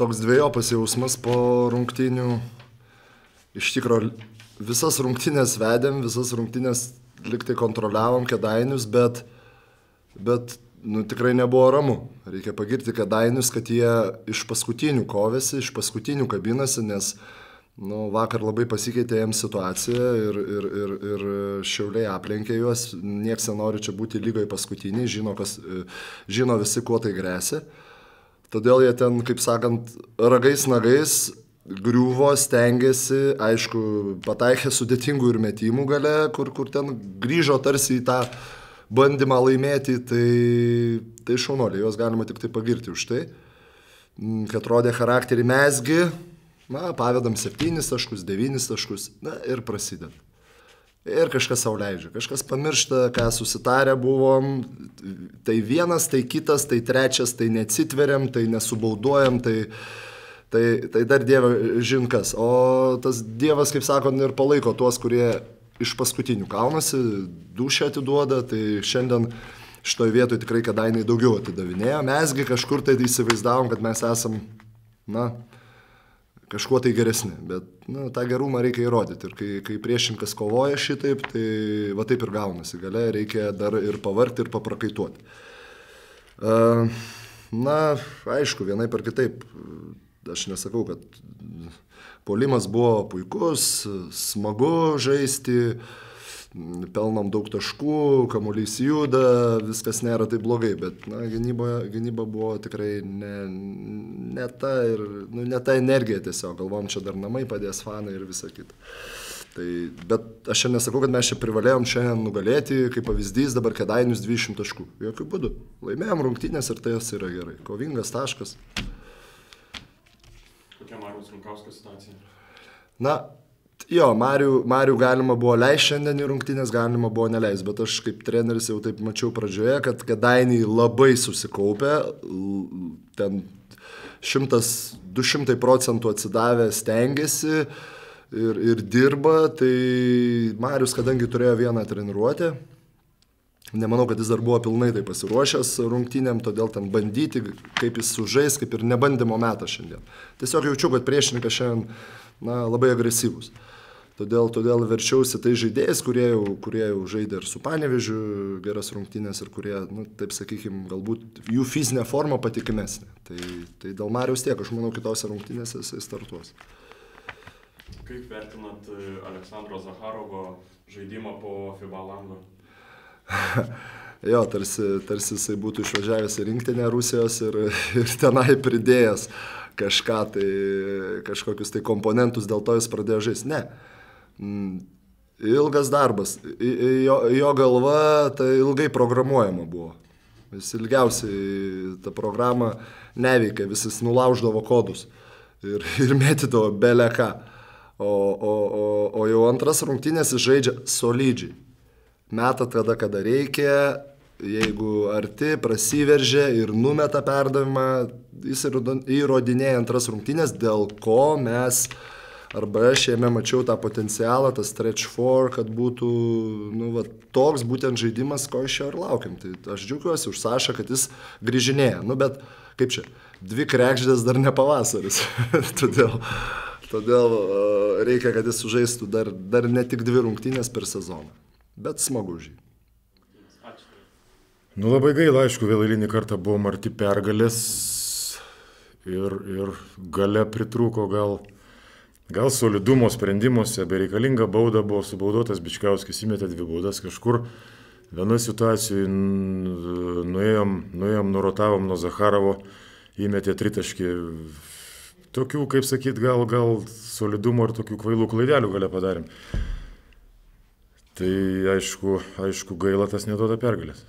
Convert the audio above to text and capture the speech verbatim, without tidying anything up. toks dviejopas jausmas po rungtynių. Iš tikrųjų, visas rungtynės vedėm, visas rungtynės liktai kontroliavom Kėdainius, bet, bet nu, tikrai nebuvo ramu. Reikia pagirti Kėdainius, kad jie iš paskutinių kovėsi, iš paskutinių kabinasi, nes nu, vakar labai pasikeitė jiems situacija ir, ir, ir, ir Šiauliai aplenkė juos. Niekas nenori čia būti lygoje paskutiniai, žino, kas, žino visi, kuo tai grėsia. Todėl jie ten, kaip sakant, ragais nagais griuvo, stengėsi, aišku, pataikė sudėtingų ir metimų gale, kur, kur ten grįžo tarsi į tą bandymą laimėti, tai, tai šaunoliai, juos galima tik tai pagirti už tai, kad rodė charakterį. Mesgi, na, pavedam septynis taškus, devynis taškus, na ir prasideda. Ir kažkas sau leidžia, kažkas pamiršta, ką susitarę buvom, tai vienas, tai kitas, tai trečias, tai neatsitveriam, tai nesubauduojam, tai, tai, tai dar Dievas žinkas. O tas Dievas, kaip sakant, ir palaiko tuos, kurie iš paskutinių kaunasi, dušę atiduoda, tai šiandien šitoje vietoje tikrai Kėdainiai daugiau atidavinėjo. Mesgi kažkur tai įsivaizdavom, kad mes esam, na, kažkuo tai geresni, bet nu, tą gerumą reikia įrodyti. Ir kai, kai priešinkas kovoja šitaip, tai va taip ir gaunasi. Gale reikia dar ir pavarkti, ir paprakaituoti. Na, aišku, vienai per kitaip. Aš nesakau, kad puolimas buvo puikus, smagu žaisti, pelnom daug taškų, kamuolys juda, viskas nėra taip blogai, bet na, gynyba, gynyba buvo tikrai ne, ne, ta ir, nu, ne ta energija tiesiog, galvom, čia dar namai padės fanai ir visa kita. Tai, bet aš čia nesakau, kad mes čia privalėjom šiandien nugalėti, kaip pavyzdys dabar Kėdainius dvidešimt taškų. Jokių būdų. Laimėjom rungtynės ir tai yra gerai. Kovingas taškas. Kokia Marius Runkauskas situacija? Na, jo, Mariu, Mariu galima buvo leis šiandien į rungtynės, galima buvo neleis, bet aš kaip treneris jau taip mačiau pradžioje, kad Kėdainiai labai susikaupė, ten šimtas du šimtai procentų atsidavę stengiasi ir, ir dirba, tai Marius, kadangi turėjo vieną treniruotę, nemanau, kad jis dar buvo pilnai tai pasiruošęs rungtynėm, todėl ten bandyti, kaip jis sužais, kaip ir nebandymo metą šiandien. Tiesiog jaučiu, kad priešininkas šiandien na, labai agresyvus. Todėl, todėl verčiausi tai žaidėjais, kurie jau, kurie jau žaidė ir su Panevėžiu geras rungtynės ir kurie, nu, taip sakykime, galbūt jų fizinė forma patikimesnė. Tai, tai dėl Mariaus tiek, aš manau, kitose rungtynėse jisai startuos. Kaip vertinat Aleksandro Zakarovo žaidimą po FIBA lango? Jo, tarsi, tarsi jisai būtų išvažiavęs į rinktinę Rusijos ir, ir tenai pridėjęs kažką, tai kažkokius tai komponentus, dėl to jis pradėjo žaisti. Ne. Ilgas darbas. Jo, jo galva tai ilgai programuojama buvo. Jis ilgiausiai tą programą neveikė, vis jis nulauždavo kodus ir, ir mėtydavo beleką. O, o, o, o jau antras rungtynės jis žaidžia solidžiai. Meta tada, kada reikia, jeigu arti, prasiveržia ir numeta perdavimą, jis įrodinėja antras rungtynės, dėl ko mes... Arba aš jame mačiau tą potencialą, tą stretch four, kad būtų nu, va, toks būtent žaidimas, ko iš jo ir laukiam. Tai aš džiaugiuosi už Sašą, kad jis grįžinėja. Nu, bet kaip čia, dvi krekždės dar ne pavasaris. todėl todėl uh, reikia, kad jis sužaistų dar, dar ne tik dvi rungtynės per sezoną. Bet smagu už jį. Nu, labai gaila, aišku, vėl eilinį kartą buvom arti pergalės ir, ir gale pritrūko gal... Gal solidumo sprendimuose, bereikalinga bauda buvo subaudotas, Bičkauskis įmetė dvi baudas kažkur. Vienoje situacijoje nuėjom, nuėjom, nurotavom nuo Zakarovo, įmetė tritaškį. Tokių, kaip sakyt, gal, gal solidumo ir tokių kvailų klaidelių gale padarėm. Tai aišku, aišku gaila, tas neduoda pergalės.